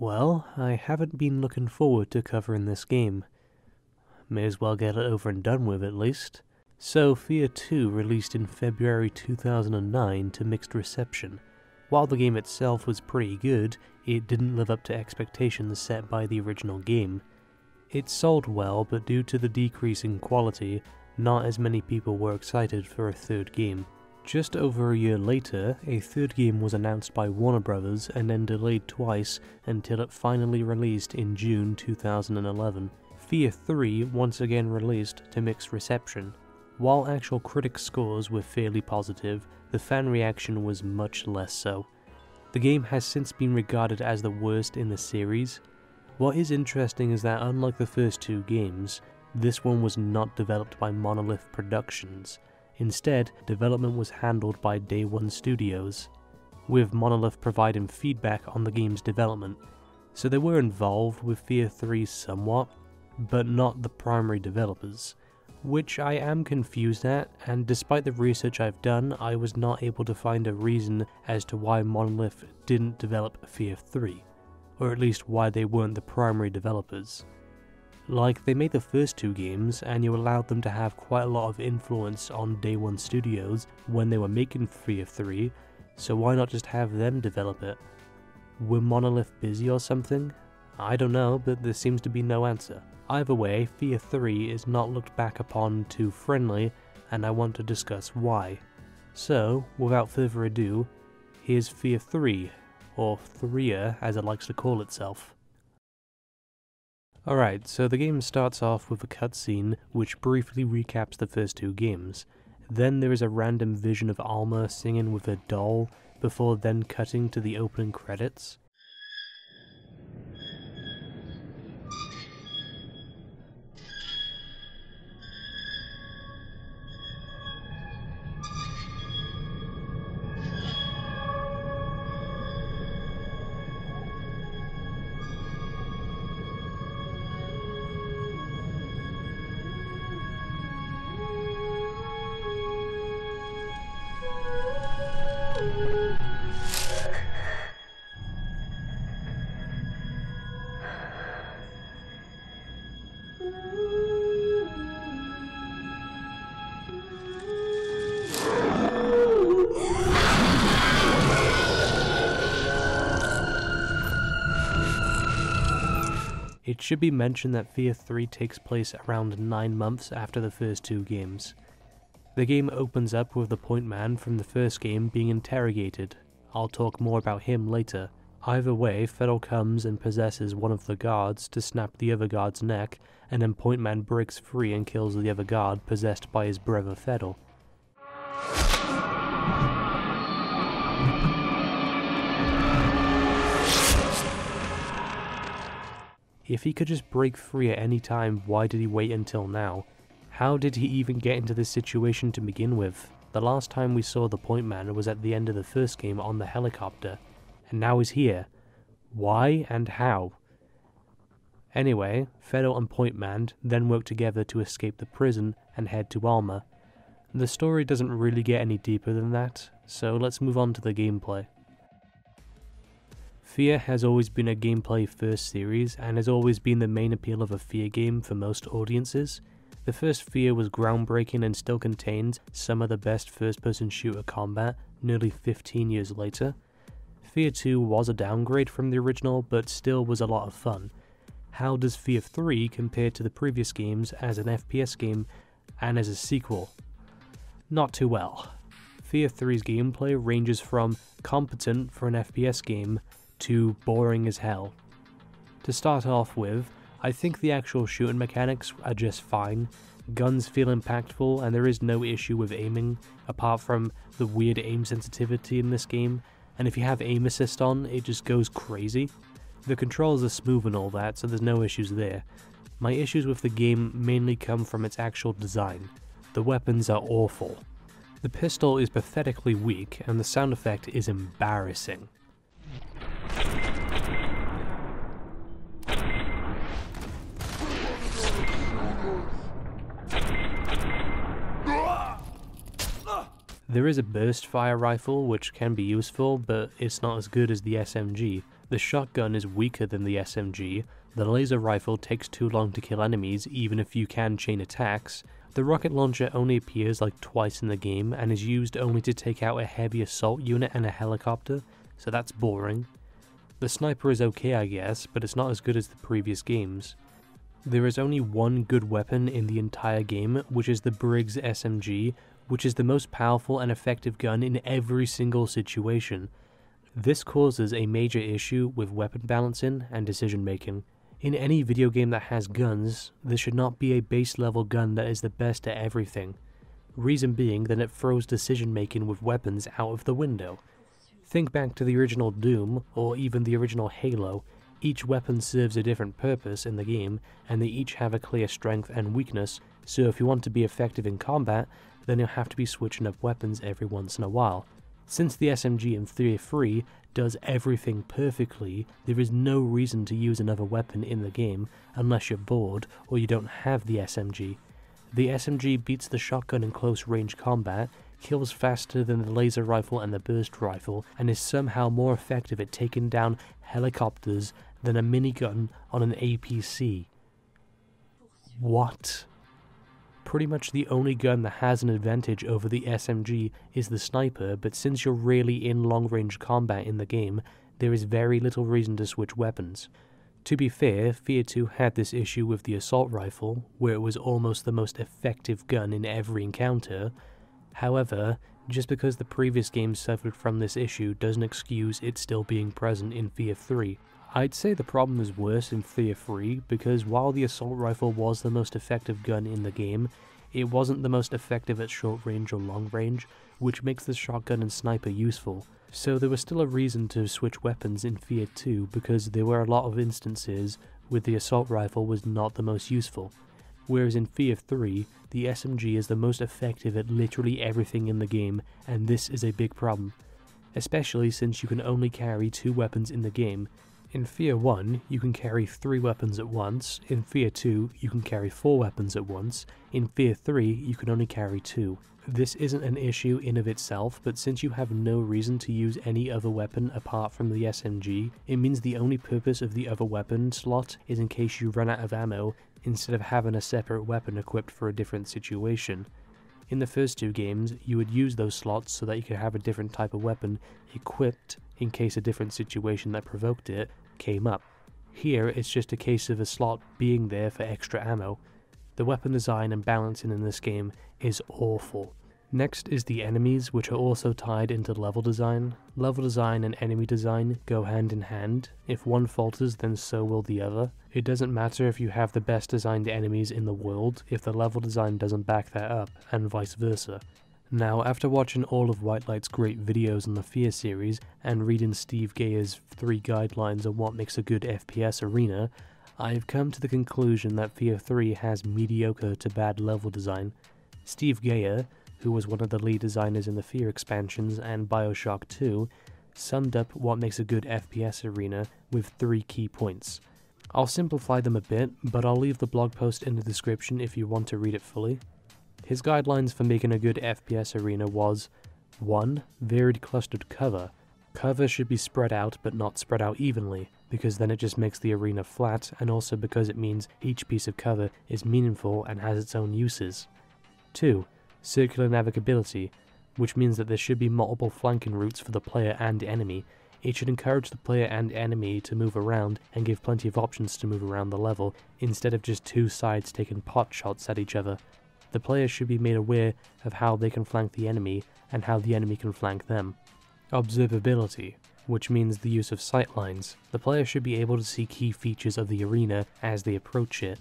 Well, I haven't been looking forward to covering this game. May as well get it over and done with at least. So, F.E.A.R. 2 released in February 2009 to mixed reception. While the game itself was pretty good, it didn't live up to expectations set by the original game. It sold well, but due to the decrease in quality, not as many people were excited for a third game. Just over a year later, a third game was announced by Warner Brothers and then delayed twice until it finally released in June 2011. F.E.A.R. 3 once again released to mixed reception. While actual critic scores were fairly positive, the fan reaction was much less so. The game has since been regarded as the worst in the series. What is interesting is that unlike the first two games, this one was not developed by Monolith Productions. Instead, development was handled by Day One Studios, with Monolith providing feedback on the game's development. So they were involved with F.E.A.R. 3 somewhat, but not the primary developers, which I am confused at, and despite the research I've done, I was not able to find a reason as to why Monolith didn't develop F.E.A.R. 3, or at least why they weren't the primary developers. Like, they made the first two games, and you allowed them to have quite a lot of influence on Day One Studios when they were making F.E.A.R. 3, so why not just have them develop it? Were Monolith busy or something? I don't know, but there seems to be no answer. Either way, F.E.A.R. 3 is not looked back upon too friendly, and I want to discuss why. So, without further ado, here's F.E.A.R. 3, or F.E.A.R. as it likes to call itself. Alright, so the game starts off with a cutscene which briefly recaps the first two games. Then there is a random vision of Alma singing with a doll, before then cutting to the opening credits. It should be mentioned that F.E.A.R. 3 takes place around 9 months after the first two games. The game opens up with the Point Man from the first game being interrogated. I'll talk more about him later. Either way, Fettel comes and possesses one of the guards to snap the other guard's neck, and then Point Man breaks free and kills the other guard possessed by his brother Fettel. If he could just break free at any time, why did he wait until now? How did he even get into this situation to begin with? The last time we saw the Point Man was at the end of the first game on the helicopter, and now he's here. Why and how? Anyway, Fettel and Point Man then work together to escape the prison and head to Alma. The story doesn't really get any deeper than that, so let's move on to the gameplay. F.E.A.R. has always been a gameplay first series and has always been the main appeal of a F.E.A.R. game for most audiences. The first F.E.A.R. was groundbreaking and still contains some of the best first-person shooter combat nearly 15 years later. F.E.A.R. 2 was a downgrade from the original but still was a lot of fun. How does F.E.A.R. 3 compare to the previous games as an FPS game and as a sequel? Not too well. F.E.A.R. 3's gameplay ranges from competent for an FPS game too boring as hell. To start off with, I think the actual shooting mechanics are just fine. Guns feel impactful and there is no issue with aiming, apart from the weird aim sensitivity in this game, and if you have aim assist on, it just goes crazy. The controls are smooth and all that, so there's no issues there. My issues with the game mainly come from its actual design. The weapons are awful. The pistol is pathetically weak and the sound effect is embarrassing. There is a burst fire rifle which can be useful, but it's not as good as the SMG. The shotgun is weaker than the SMG, the laser rifle takes too long to kill enemies even if you can chain attacks, the rocket launcher only appears like twice in the game and is used only to take out a heavy assault unit and a helicopter, so that's boring. The sniper is okay I guess, but it's not as good as the previous games. There is only one good weapon in the entire game, which is the Briggs SMG, which is the most powerful and effective gun in every single situation. This causes a major issue with weapon balancing and decision making. In any video game that has guns, there should not be a base level gun that is the best at everything. Reason being that it throws decision making with weapons out of the window. Think back to the original Doom, or even the original Halo. Each weapon serves a different purpose in the game, and they each have a clear strength and weakness, so if you want to be effective in combat, then you'll have to be switching up weapons every once in a while. Since the SMG in F.E.A.R. 3 does everything perfectly, there is no reason to use another weapon in the game unless you're bored or you don't have the SMG. The SMG beats the shotgun in close range combat, kills faster than the laser rifle and the burst rifle, and is somehow more effective at taking down helicopters than a minigun on an APC. What? Pretty much the only gun that has an advantage over the SMG is the sniper, but since you're really in long-range combat in the game, there is very little reason to switch weapons. To be fair, Fear 2 had this issue with the assault rifle, where it was almost the most effective gun in every encounter. However, just because the previous game suffered from this issue doesn't excuse it still being present in Fear 3. I'd say the problem is worse in Fear 3 because while the assault rifle was the most effective gun in the game, it wasn't the most effective at short range or long range, which makes the shotgun and sniper useful. So there was still a reason to switch weapons in Fear 2 because there were a lot of instances where the assault rifle was not the most useful. Whereas in Fear 3, the SMG is the most effective at literally everything in the game, and this is a big problem. Especially since you can only carry 2 weapons in the game. In Fear 1, you can carry 3 weapons at once, in Fear 2, you can carry 4 weapons at once, in Fear 3, you can only carry 2. This isn't an issue in of itself, but since you have no reason to use any other weapon apart from the SMG, it means the only purpose of the other weapon slot is in case you run out of ammo, instead of having a separate weapon equipped for a different situation. In the first 2 games, you would use those slots so that you could have a different type of weapon equipped in case a different situation that provoked it came up. Here, it's just a case of a slot being there for extra ammo. The weapon design and balancing in this game is awful. Next is the enemies, which are also tied into level design. Level design and enemy design go hand in hand. If one falters, then so will the other. It doesn't matter if you have the best designed enemies in the world if the level design doesn't back that up, and vice versa. Now, after watching all of Whitelight's great videos on the Fear series, and reading Steve Geyer's 3 guidelines on what makes a good FPS arena, I've come to the conclusion that Fear 3 has mediocre to bad level design. Steve Geyer, who was one of the lead designers in the Fear expansions and BioShock 2, summed up what makes a good FPS arena with 3 key points. I'll simplify them a bit, but I'll leave the blog post in the description if you want to read it fully. His guidelines for making a good FPS arena was 1. Varied clustered cover. Cover should be spread out but not spread out evenly, because then it just makes the arena flat, and also because it means each piece of cover is meaningful and has its own uses. 2. Circular navigability, which means that there should be multiple flanking routes for the player and enemy. It should encourage the player and enemy to move around and give plenty of options to move around the level, instead of just 2 sides taking pot shots at each other. The player should be made aware of how they can flank the enemy and how the enemy can flank them. Observability, which means the use of sightlines. The player should be able to see key features of the arena as they approach it.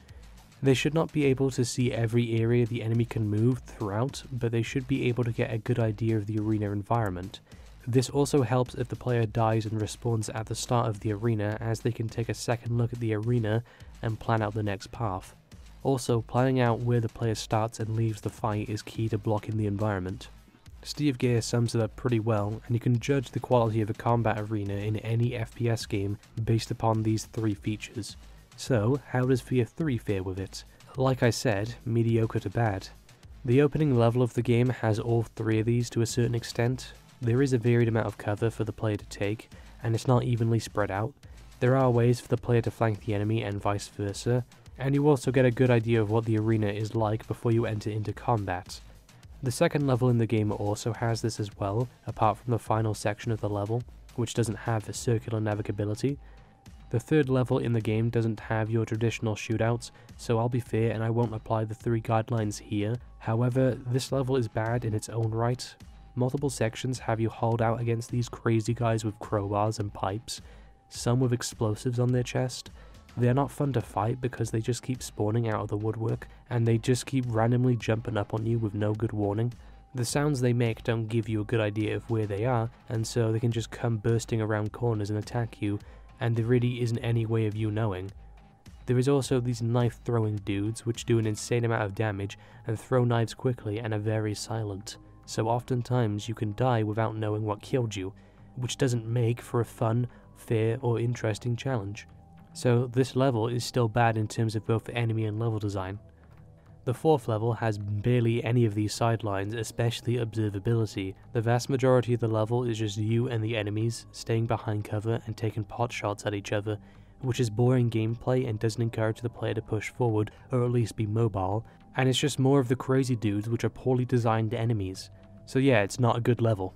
They should not be able to see every area the enemy can move throughout, but they should be able to get a good idea of the arena environment. This also helps if the player dies and respawns at the start of the arena, as they can take a second look at the arena and plan out the next path. Also, planning out where the player starts and leaves the fight is key to blocking the environment. Steve Geyer sums it up pretty well, and you can judge the quality of a combat arena in any FPS game based upon these 3 features. So, how does Fear 3 fare with it? Like I said, mediocre to bad. The opening level of the game has all 3 of these to a certain extent. There is a varied amount of cover for the player to take, and it's not evenly spread out. There are ways for the player to flank the enemy and vice versa, and you also get a good idea of what the arena is like before you enter into combat. The second level in the game also has this as well, apart from the final section of the level, which doesn't have circular navigability. The third level in the game doesn't have your traditional shootouts, so I'll be fair and I won't apply the three guidelines here. However, this level is bad in its own right. Multiple sections have you hauled out against these crazy guys with crowbars and pipes, some with explosives on their chest. They're not fun to fight because they just keep spawning out of the woodwork, and they just keep randomly jumping up on you with no good warning. The sounds they make don't give you a good idea of where they are, and so they can just come bursting around corners and attack you, and there really isn't any way of you knowing. There is also these knife-throwing dudes which do an insane amount of damage and throw knives quickly and are very silent, so oftentimes you can die without knowing what killed you, which doesn't make for a fun, fair or interesting challenge. So this level is still bad in terms of both enemy and level design. The fourth level has barely any of these sidelines, especially observability. The vast majority of the level is just you and the enemies staying behind cover and taking pot shots at each other, which is boring gameplay and doesn't encourage the player to push forward or at least be mobile, and it's just more of the crazy dudes which are poorly designed enemies. So yeah, it's not a good level.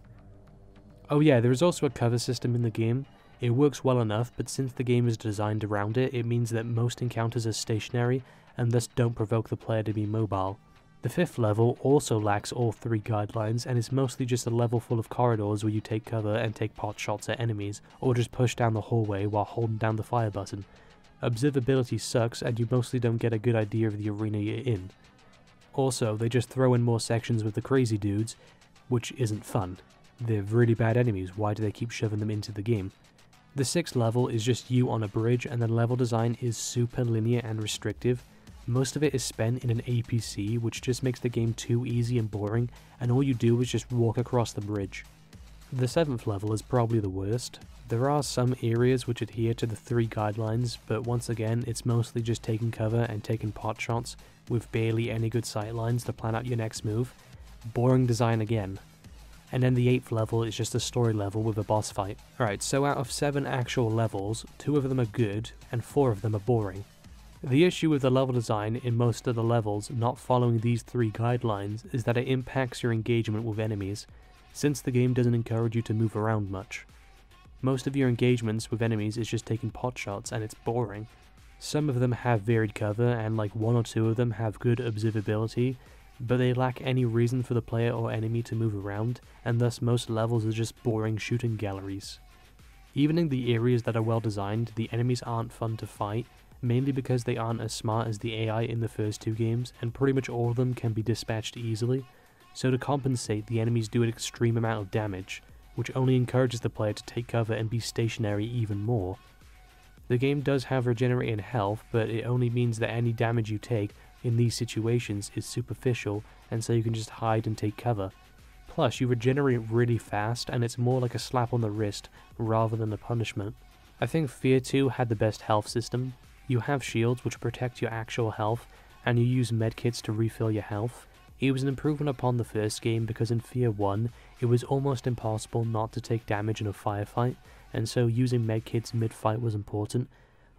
Oh yeah, there is also a cover system in the game. It works well enough, but since the game is designed around it, it means that most encounters are stationary and thus don't provoke the player to be mobile. The fifth level also lacks all three guidelines and is mostly just a level full of corridors where you take cover and take pot shots at enemies, or just push down the hallway while holding down the fire button. Observability sucks and you mostly don't get a good idea of the arena you're in. Also, they just throw in more sections with the crazy dudes, which isn't fun. They're really bad enemies, why do they keep shoving them into the game? The sixth level is just you on a bridge, and the level design is super linear and restrictive. Most of it is spent in an APC, which just makes the game too easy and boring, and all you do is just walk across the bridge. The seventh level is probably the worst. There are some areas which adhere to the three guidelines, but once again, it's mostly just taking cover and taking pot shots, with barely any good sightlines to plan out your next move. Boring design again. And then the 8th level is just a story level with a boss fight. Alright, so out of 7 actual levels, 2 of them are good, and 4 of them are boring. The issue with the level design in most of the levels not following these 3 guidelines is that it impacts your engagement with enemies, since the game doesn't encourage you to move around much. Most of your engagements with enemies is just taking potshots, and it's boring. Some of them have varied cover, and like 1 or 2 of them have good observability, but they lack any reason for the player or enemy to move around, and thus most levels are just boring shooting galleries. Even in the areas that are well designed, the enemies aren't fun to fight, mainly because they aren't as smart as the AI in the first 2 games, and pretty much all of them can be dispatched easily, so to compensate the enemies do an extreme amount of damage, which only encourages the player to take cover and be stationary even more. The game does have regenerating health, but it only means that any damage you take in these situations is superficial, and so you can just hide and take cover. Plus, you regenerate really fast, and it's more like a slap on the wrist rather than a punishment. I think Fear 2 had the best health system. You have shields which protect your actual health, and you use medkits to refill your health. It was an improvement upon the first game because in Fear 1, it was almost impossible not to take damage in a firefight, and so using medkits mid-fight was important,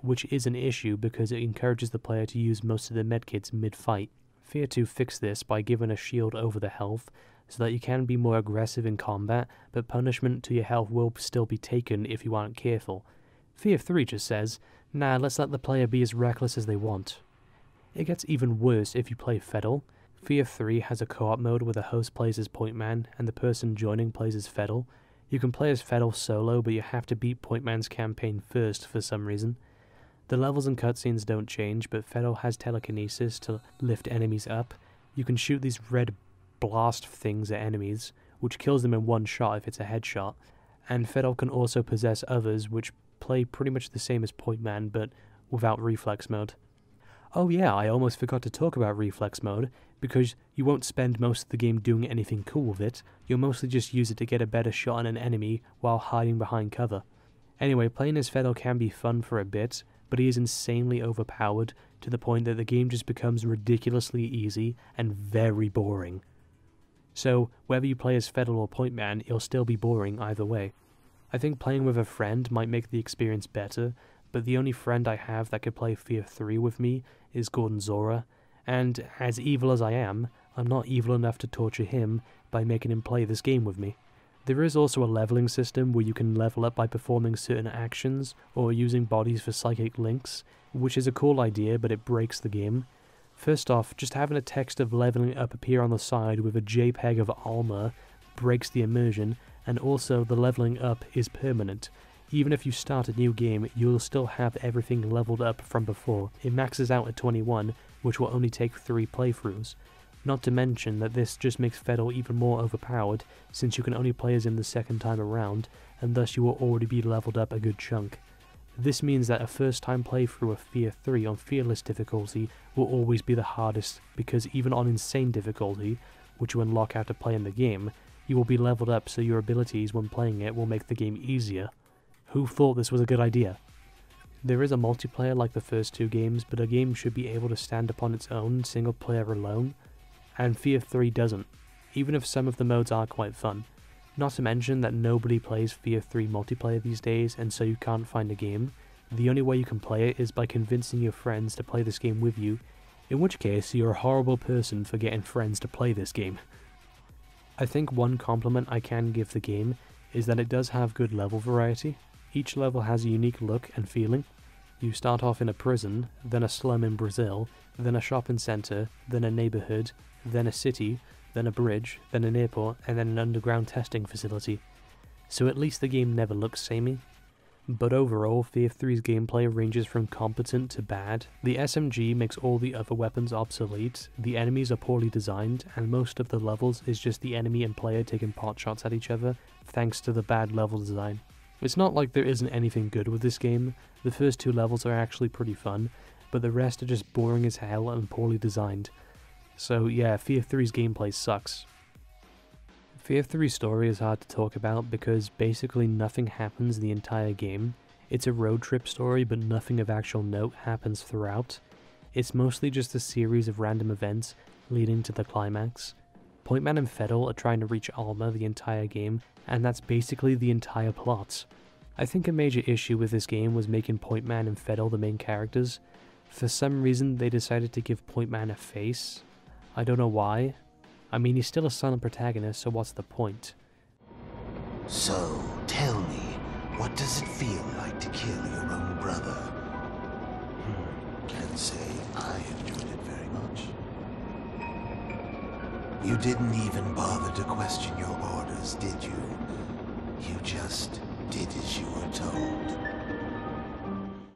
which is an issue because it encourages the player to use most of the medkits mid-fight. Fear 2 fixed this by giving a shield over the health, so that you can be more aggressive in combat, but punishment to your health will still be taken if you aren't careful. Fear 3 just says, nah, let's let the player be as reckless as they want. It gets even worse if you play Feddle. Fear 3 has a co-op mode where the host plays as Point Man, and the person joining plays as Feddle. You can play as Feddle solo, but you have to beat Point Man's campaign first for some reason. The levels and cutscenes don't change, but Feddle has telekinesis to lift enemies up. You can shoot these red blast things at enemies, which kills them in one shot if it's a headshot. And Feddle can also possess others, which play pretty much the same as Point Man, but without reflex mode. Oh yeah, I almost forgot to talk about reflex mode, because you won't spend most of the game doing anything cool with it. You'll mostly just use it to get a better shot on an enemy while hiding behind cover. Anyway, playing as Feddle can be fun for a bit, but he is insanely overpowered to the point that the game just becomes ridiculously easy and very boring. So whether you play as Feddle or Point Man, it'll still be boring either way. I think playing with a friend might make the experience better, but the only friend I have that could play F.E.A.R. 3 with me is Gordon Zora, and as evil as I am, I'm not evil enough to torture him by making him play this game with me. There is also a leveling system where you can level up by performing certain actions or using bodies for psychic links, which is a cool idea, but it breaks the game. First off, just having a text of leveling up appear on the side with a JPEG of Alma breaks the immersion, and also the leveling up is permanent. Even if you start a new game, you'll still have everything leveled up from before. It maxes out at 21, which will only take 3 playthroughs. Not to mention that this just makes F.E.A.R. even more overpowered, since you can only play as him the second time around, and thus you will already be leveled up a good chunk. This means that a first-time playthrough of F.E.A.R. 3 on Fearless difficulty will always be the hardest, because even on Insane difficulty, which you unlock after playing the game, you will be leveled up, so your abilities when playing it will make the game easier. Who thought this was a good idea? There is a multiplayer like the first 2 games, but a game should be able to stand upon its own, single player alone, and F.E.A.R. 3 doesn't, even if some of the modes are quite fun. Not to mention that nobody plays F.E.A.R. 3 multiplayer these days, and so you can't find a game. The only way you can play it is by convincing your friends to play this game with you, in which case you're a horrible person for getting friends to play this game. I think one compliment I can give the game is that it does have good level variety. Each level has a unique look and feeling. You start off in a prison, then a slum in Brazil, then a shopping centre, then a neighbourhood, then a city, then a bridge, then an airport, and then an underground testing facility. So at least the game never looks samey. But overall, F.E.A.R. 3's gameplay ranges from competent to bad. The SMG makes all the other weapons obsolete, the enemies are poorly designed, and most of the levels is just the enemy and player taking potshots at each other, thanks to the bad level design. It's not like there isn't anything good with this game. The first 2 levels are actually pretty fun, but the rest are just boring as hell and poorly designed. So yeah, F.E.A.R. 3's gameplay sucks. F.E.A.R. 3's story is hard to talk about because basically nothing happens the entire game. It's a road trip story, but nothing of actual note happens throughout. It's mostly just a series of random events leading to the climax. Pointman and Fettle are trying to reach Alma the entire game, and that's basically the entire plot. I think a major issue with this game was making Pointman and Fettle the main characters. For some reason, they decided to give Pointman a face. I don't know why. I mean, he's still a silent protagonist, so what's the point? So, tell me, what does it feel like to kill your own brother? Can't say I enjoyed it very much. You didn't even bother to question your orders, did you? You just did as you were told.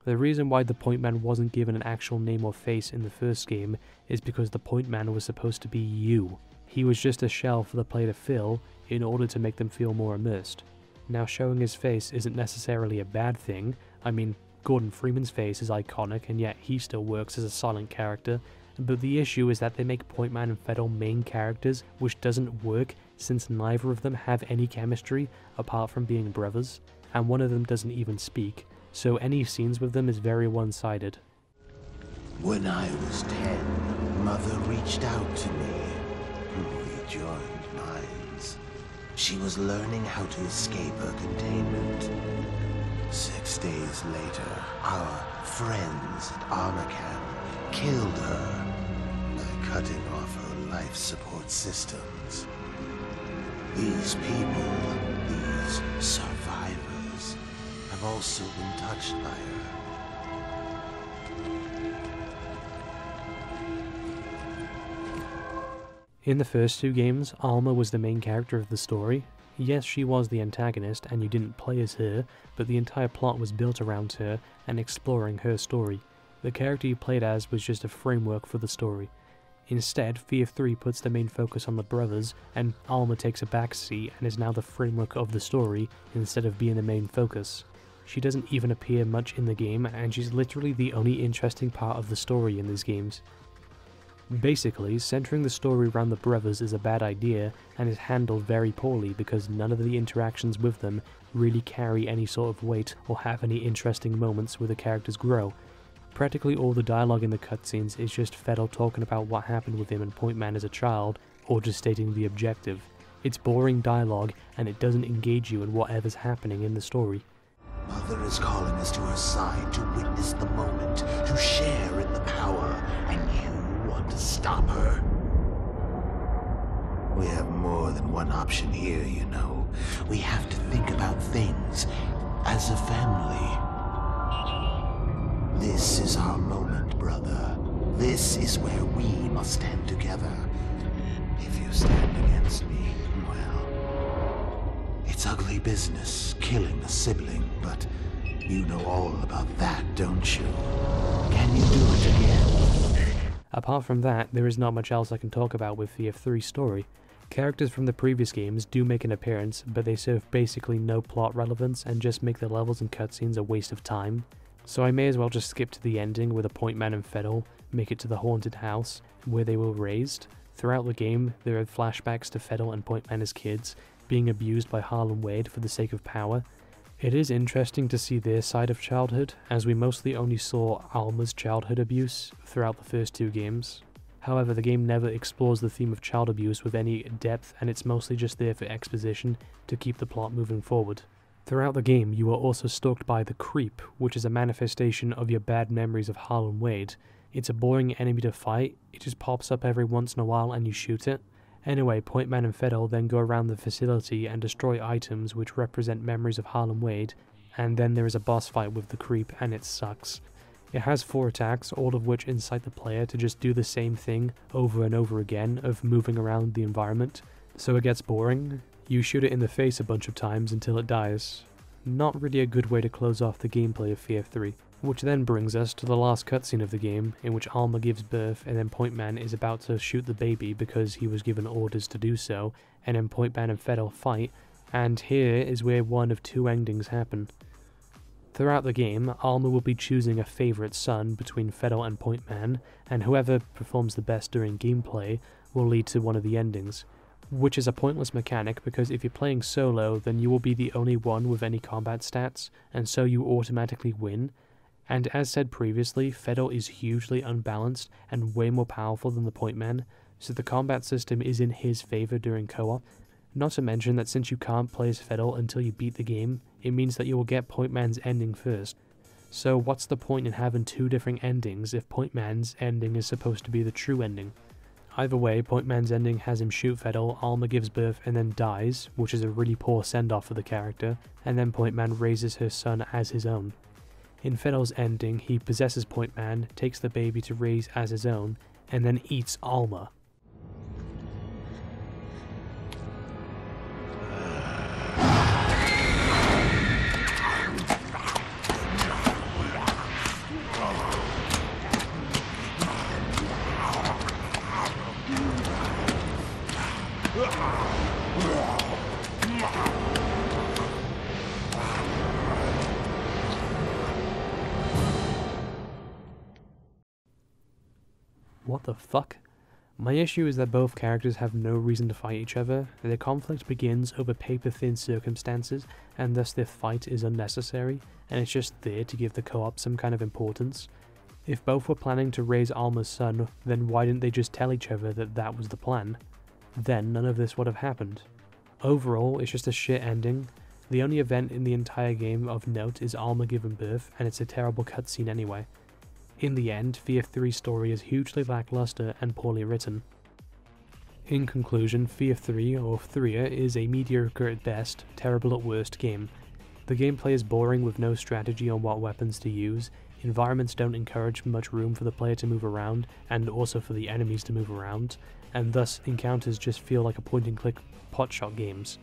The reason why the Pointman wasn't given an actual name or face in the first game is because the Pointman was supposed to be you. He was just a shell for the player to fill in order to make them feel more immersed. Now, showing his face isn't necessarily a bad thing. I mean, Gordon Freeman's face is iconic, and yet he still works as a silent character, but the issue is that they make Pointman and Fettle main characters, which doesn't work since neither of them have any chemistry apart from being brothers, and one of them doesn't even speak. So any scenes with them is very one-sided. When I was 10, Mother reached out to me. We joined minds. She was learning how to escape her containment. 6 days later, our friends at Armacan killed her by cutting off her life support systems. These people, these survivors, I've also been touched by her. In the first 2 games, Alma was the main character of the story. Yes, she was the antagonist, and you didn't play as her, but the entire plot was built around her and exploring her story. The character you played as was just a framework for the story. Instead, F.E.A.R. 3 puts the main focus on the brothers, and Alma takes a backseat and is now the framework of the story instead of being the main focus. She doesn't even appear much in the game, and she's literally the only interesting part of the story in these games. Basically, centering the story around the brothers is a bad idea, and is handled very poorly because none of the interactions with them really carry any sort of weight or have any interesting moments where the characters grow. Practically all the dialogue in the cutscenes is just Fettle talking about what happened with him and Pointman as a child, or just stating the objective. It's boring dialogue, and it doesn't engage you in whatever's happening in the story. Mother is calling us to her side to witness the moment, to share in the power, and you want to stop her. We have more than one option here, you know. We have to think about things as a family. This is our moment, brother. This is where we must stand together. If you stand against me, well, it's ugly business killing a sibling, but you know all about that, don't you? Can you do it again? Apart from that, there is not much else I can talk about with the F.E.A.R. 3 story. Characters from the previous games do make an appearance, but they serve basically no plot relevance and just make the levels and cutscenes a waste of time. So I may as well just skip to the ending where the Point Man and Fettle make it to the haunted house where they were raised. Throughout the game, there are flashbacks to Fettle and Point Man as kids, being abused by Harlan Wade for the sake of power. It is interesting to see their side of childhood, as we mostly only saw Alma's childhood abuse throughout the first two games. However, the game never explores the theme of child abuse with any depth, and it's mostly just there for exposition to keep the plot moving forward. Throughout the game, you are also stalked by the Creep, which is a manifestation of your bad memories of Harlan Wade. It's a boring enemy to fight, it just pops up every once in a while and you shoot it. Anyway, Point Man and Fettle then go around the facility and destroy items which represent memories of Harlan Wade, and then there is a boss fight with the Creep, and it sucks. It has 4 attacks, all of which incite the player to just do the same thing over and over again of moving around the environment, so it gets boring. You shoot it in the face a bunch of times until it dies. Not really a good way to close off the gameplay of F.E.A.R. 3. Which then brings us to the last cutscene of the game, in which Alma gives birth and then Point Man is about to shoot the baby because he was given orders to do so, and then Point Man and Fettle fight, and here is where one of 2 endings happen. Throughout the game, Alma will be choosing a favourite son between Fettle and Point Man, and whoever performs the best during gameplay will lead to one of the endings, which is a pointless mechanic because if you're playing solo then you will be the only one with any combat stats, and so you automatically win, and as said previously, Fettle is hugely unbalanced and way more powerful than the Point Man, so the combat system is in his favour during co-op. Not to mention that since you can't play as Fettle until you beat the game, it means that you will get Point Man's ending first. So what's the point in having 2 different endings if Point Man's ending is supposed to be the true ending? Either way, Point Man's ending has him shoot Fettle, Alma gives birth and then dies, which is a really poor send-off for the character, and then Point Man raises her son as his own. In Fettle's ending, he possesses Point Man, takes the baby to raise as his own, and then eats Alma. What the fuck? My issue is that both characters have no reason to fight each other, their conflict begins over paper-thin circumstances, and thus their fight is unnecessary, and it's just there to give the co-op some kind of importance. If both were planning to raise Alma's son, then why didn't they just tell each other that that was the plan? Then none of this would have happened. Overall, it's just a shit ending. The only event in the entire game of note is Alma giving birth, and it's a terrible cutscene anyway. In the end, F.E.A.R. 3's story is hugely lackluster and poorly written. In conclusion, F.E.A.R. 3, or F.E.A.R., is a mediocre at best, terrible at worst game. The gameplay is boring with no strategy on what weapons to use, environments don't encourage much room for the player to move around, and also for the enemies to move around, and thus encounters just feel like a point-and-click potshot games.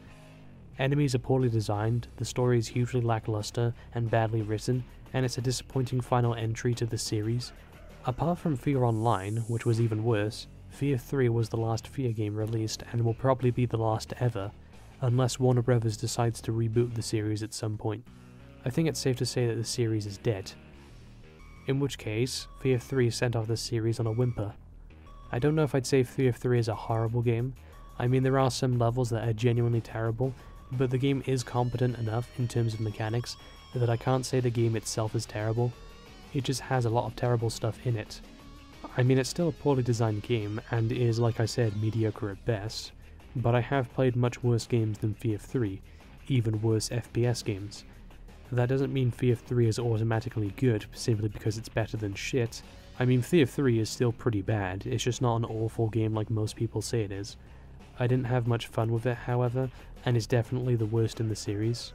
Enemies are poorly designed, the story is hugely lackluster and badly written, and it's a disappointing final entry to the series. Apart from Fear Online, which was even worse, Fear 3 was the last Fear game released and will probably be the last ever, unless Warner Brothers decides to reboot the series at some point. I think it's safe to say that the series is dead. In which case, Fear 3 sent off the series on a whimper. I don't know if I'd say Fear 3 is a horrible game. I mean, there are some levels that are genuinely terrible, but the game is competent enough in terms of mechanics that I can't say the game itself is terrible, it just has a lot of terrible stuff in it. I mean, it's still a poorly designed game, and is, like I said, mediocre at best, but I have played much worse games than F.E.A.R. 3, even worse FPS games. That doesn't mean F.E.A.R. 3 is automatically good simply because it's better than shit. I mean, F.E.A.R. 3 is still pretty bad, it's just not an awful game like most people say it is. I didn't have much fun with it, however, and is definitely the worst in the series.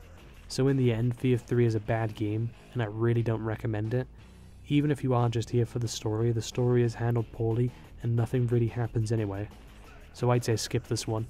So in the end, F.E.A.R. 3 is a bad game, and I really don't recommend it. Even if you are just here for the story is handled poorly, and nothing really happens anyway. So I'd say skip this one.